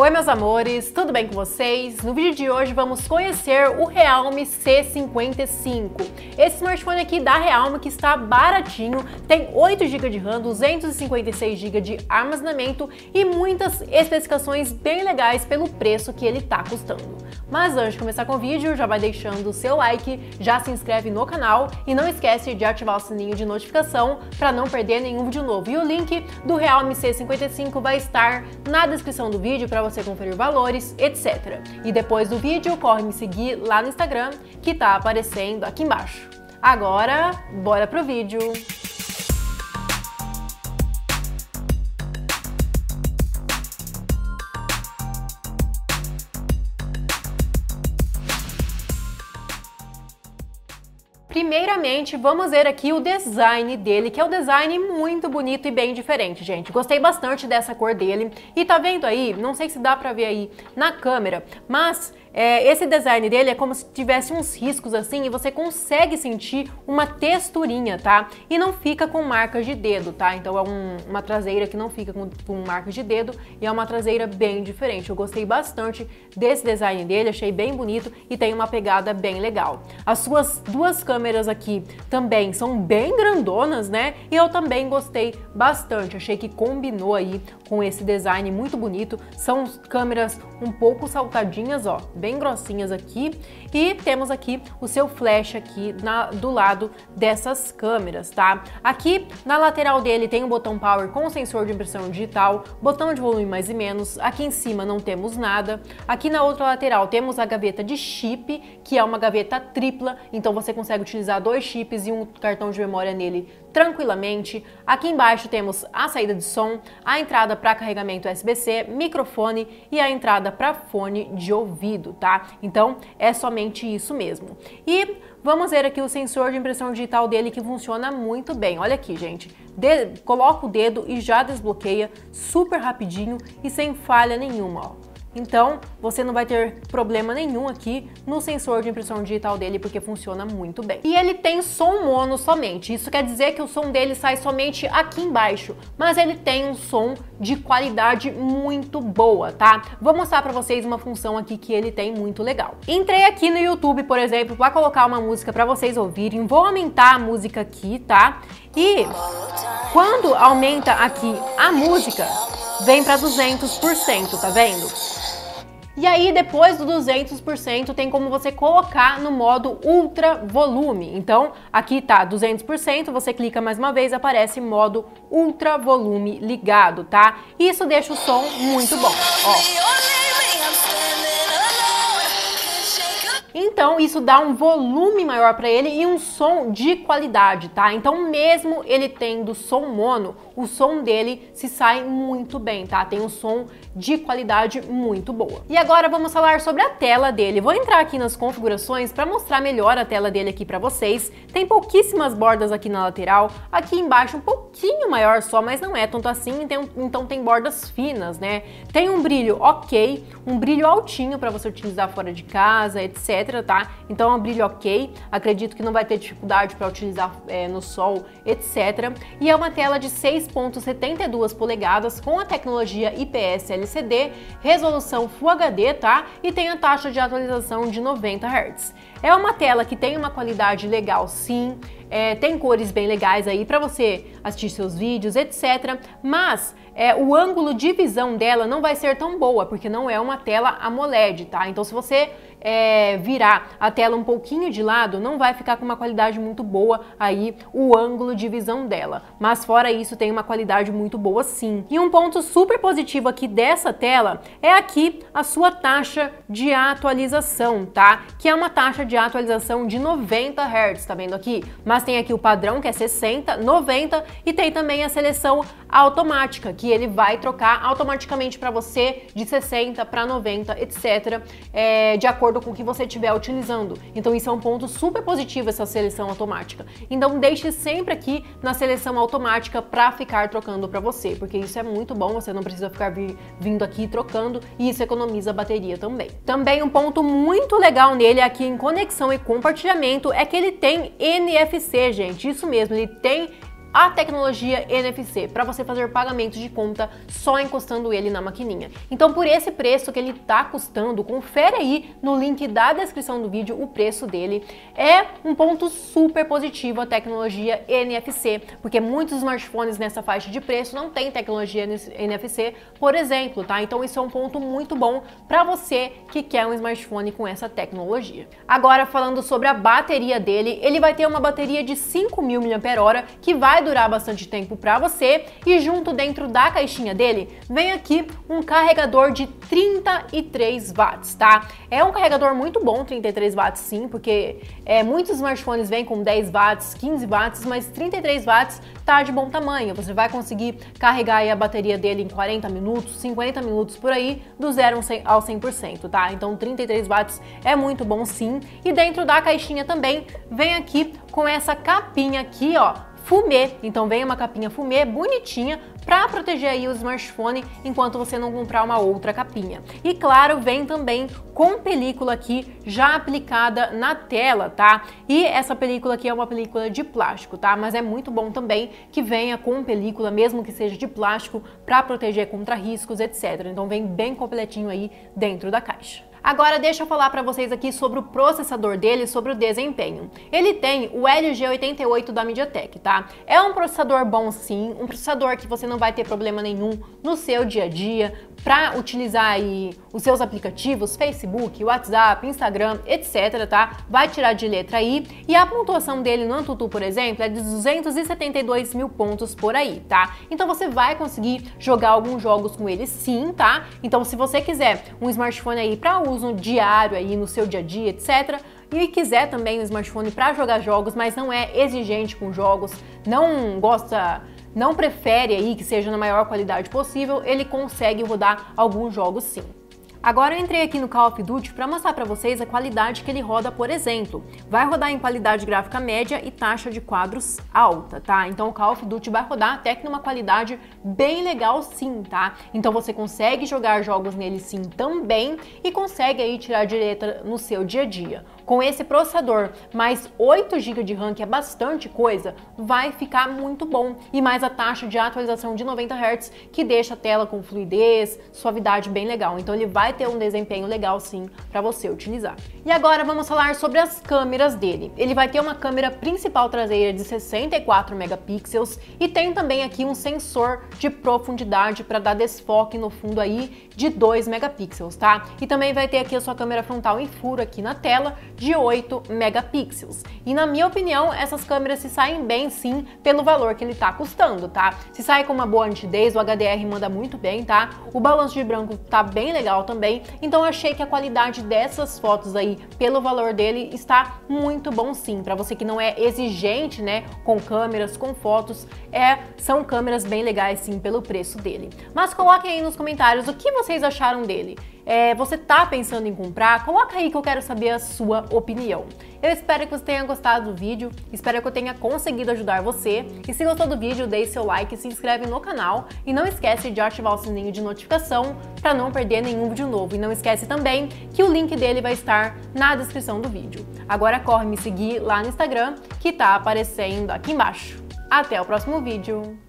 Oi meus amores, tudo bem com vocês? No vídeo de hoje vamos conhecer o Realme C55. Esse smartphone aqui da Realme que está baratinho, tem 8 GB de RAM, 256 GB de armazenamento e muitas especificações bem legais pelo preço que ele está custando. Mas antes de começar com o vídeo, já vai deixando o seu like, já se inscreve no canal e não esquece de ativar o sininho de notificação para não perder nenhum vídeo novo. E o link do Realme C55 vai estar na descrição do vídeo para você conferir valores, etc. E depois do vídeo, corre me seguir lá no Instagram, que tá aparecendo aqui embaixo. Agora, bora pro vídeo! Primeiramente, vamos ver aqui o design dele, que é um design muito bonito e bem diferente, gente. Gostei bastante dessa cor dele. E tá vendo aí? Não sei se dá pra ver aí na câmera, mas esse design dele é como se tivesse uns riscos assim e você consegue sentir uma texturinha, tá? E não fica com marcas de dedo, tá? Então é uma traseira que não fica com marcas de dedo e é uma traseira bem diferente. Eu gostei bastante desse design dele, achei bem bonito e tem uma pegada bem legal. As suas duas câmeras aqui também são bem grandonas, né? E eu também gostei bastante, achei que combinou aí com esse design muito bonito. São câmeras um pouco saltadinhas, ó, bem grossinhas aqui, e temos aqui o seu flash aqui do lado dessas câmeras, tá? Aqui na lateral dele tem um botão power com sensor de impressão digital, botão de volume mais e menos, aqui em cima não temos nada, aqui na outra lateral temos a gaveta de chip, que é uma gaveta tripla, então você consegue utilizar dois chips e um cartão de memória nele tranquilamente. Aqui embaixo temos a saída de som, a entrada para carregamento USB-C, microfone e a entrada para fone de ouvido, tá? Então é somente isso mesmo. E vamos ver aqui o sensor de impressão digital dele, que funciona muito bem. Olha aqui, gente, coloca o dedo e já desbloqueia super rapidinho e sem falha nenhuma, ó. Então, você não vai ter problema nenhum aqui no sensor de impressão digital dele, porque funciona muito bem. E ele tem som mono somente, isso quer dizer que o som dele sai somente aqui embaixo, mas ele tem um som de qualidade muito boa, tá? Vou mostrar pra vocês uma função aqui que ele tem muito legal. Entrei aqui no YouTube, por exemplo, pra colocar uma música pra vocês ouvirem, vou aumentar a música aqui, tá? E quando aumenta aqui a música, vem pra 200%, tá vendo? E aí depois do 200% tem como você colocar no modo ultra volume. Então aqui tá 200%, você clica mais uma vez, aparece modo ultra volume ligado, tá? Isso deixa o som muito bom, ó. Então isso dá um volume maior para ele e um som de qualidade, tá? Então mesmo ele tendo som mono, o som dele se sai muito bem, tá? Tem um som de qualidade muito boa. E agora vamos falar sobre a tela dele. Vou entrar aqui nas configurações para mostrar melhor a tela dele aqui para vocês. Tem pouquíssimas bordas aqui na lateral, aqui embaixo um pouquinho maior só, mas não é tanto assim, então tem bordas finas, né? Tem um brilho ok, um brilho altinho para você utilizar fora de casa, etc. Tá? Então é um brilho ok, acredito que não vai ter dificuldade para utilizar no sol, etc. E é uma tela de 6.72 polegadas com a tecnologia IPS LCD, resolução Full HD, tá? E tem a taxa de atualização de 90 Hz. É uma tela que tem uma qualidade legal, sim. Tem cores bem legais aí para você assistir seus vídeos, etc. Mas o ângulo de visão dela não vai ser tão boa, porque não é uma tela AMOLED, tá? Então se você virar a tela um pouquinho de lado, não vai ficar com uma qualidade muito boa aí o ângulo de visão dela. Mas fora isso, tem uma qualidade muito boa sim. E um ponto super positivo aqui dessa tela é aqui a sua taxa de atualização, tá? Que é uma taxa de atualização de 90 Hz, tá vendo aqui? Mas tem aqui o padrão que é 60, 90 e tem também a seleção automática, que ele vai trocar automaticamente para você de 60 para 90, etc, de acordo com o que você estiver utilizando. Então isso é um ponto super positivo, essa seleção automática. Então deixe sempre aqui na seleção automática para ficar trocando para você, porque isso é muito bom, você não precisa ficar vindo aqui trocando e isso economiza a bateria também. Também um ponto muito legal nele aqui em conexão e compartilhamento é que ele tem NFC, gente, isso mesmo, ele tem a tecnologia NFC, para você fazer pagamentos de conta só encostando ele na maquininha. Então, por esse preço que ele tá custando, confere aí no link da descrição do vídeo o preço dele. É um ponto super positivo a tecnologia NFC, porque muitos smartphones nessa faixa de preço não tem tecnologia NFC, por exemplo, tá? Então isso é um ponto muito bom para você que quer um smartphone com essa tecnologia. Agora, falando sobre a bateria dele, ele vai ter uma bateria de 5.000 mAh que vai durar bastante tempo para você, e junto dentro da caixinha dele vem aqui um carregador de 33 watts, tá? É um carregador muito bom, 33 watts sim, porque muitos smartphones vêm com 10 watts, 15 watts, mas 33 watts tá de bom tamanho. Você vai conseguir carregar aí a bateria dele em 40 minutos, 50 minutos por aí, do 0 ao 100%, tá? Então 33 watts é muito bom sim. E dentro da caixinha também vem aqui com essa capinha aqui, ó, fumê. Então vem uma capinha fumê bonitinha para proteger aí o smartphone enquanto você não comprar uma outra capinha. E claro, vem também com película aqui já aplicada na tela, tá? E essa película aqui é uma película de plástico, tá? Mas é muito bom também que venha com película, mesmo que seja de plástico, para proteger contra riscos, etc. Então vem bem completinho aí dentro da caixa. Agora deixa eu falar para vocês aqui sobre o processador dele, sobre o desempenho. Ele tem o Helio G88 da MediaTek, tá? É um processador bom sim, um processador que você não vai ter problema nenhum no seu dia a dia para utilizar aí os seus aplicativos, Facebook, WhatsApp, Instagram, etc, tá? Vai tirar de letra aí. E a pontuação dele no AnTuTu, por exemplo, é de 272 mil pontos por aí, tá? Então você vai conseguir jogar alguns jogos com ele sim, tá? Então se você quiser um smartphone aí para uso diário aí no seu dia a dia, etc, e quiser também um smartphone para jogar jogos, mas não é exigente com jogos, não gosta, não prefere aí que seja na maior qualidade possível, ele consegue rodar alguns jogos sim. Agora eu entrei aqui no Call of Duty para mostrar para vocês a qualidade que ele roda, por exemplo. Vai rodar em qualidade gráfica média e taxa de quadros alta, tá? Então o Call of Duty vai rodar até que numa qualidade bem legal sim, tá? Então você consegue jogar jogos nele sim também e consegue aí tirar de letra no seu dia a dia. Com esse processador, mais 8 GB de RAM, que é bastante coisa, vai ficar muito bom. E mais a taxa de atualização de 90 Hz, que deixa a tela com fluidez, suavidade bem legal. Então ele vai ter um desempenho legal sim para você utilizar. E agora vamos falar sobre as câmeras dele. Ele vai ter uma câmera principal traseira de 64 megapixels e tem também aqui um sensor de profundidade para dar desfoque no fundo aí de 2 megapixels, tá? E também vai ter aqui a sua câmera frontal em furo aqui na tela, de 8 megapixels. E na minha opinião, essas câmeras se saem bem sim pelo valor que ele tá custando, tá? Se sai com uma boa nitidez, o HDR manda muito bem, tá? O balanço de branco tá bem legal também, então eu achei que a qualidade dessas fotos aí, pelo valor dele, está muito bom sim. Pra você que não é exigente, né, com câmeras, com fotos, são câmeras bem legais sim pelo preço dele. Mas coloquem aí nos comentários o que vocês acharam dele. Você tá pensando em comprar? Coloca aí que eu quero saber a sua opinião. Eu espero que você tenha gostado do vídeo, espero que eu tenha conseguido ajudar você. E se gostou do vídeo, deixe seu like, se inscreve no canal e não esquece de ativar o sininho de notificação para não perder nenhum vídeo novo. E não esquece também que o link dele vai estar na descrição do vídeo. Agora corre me seguir lá no Instagram, que tá aparecendo aqui embaixo. Até o próximo vídeo!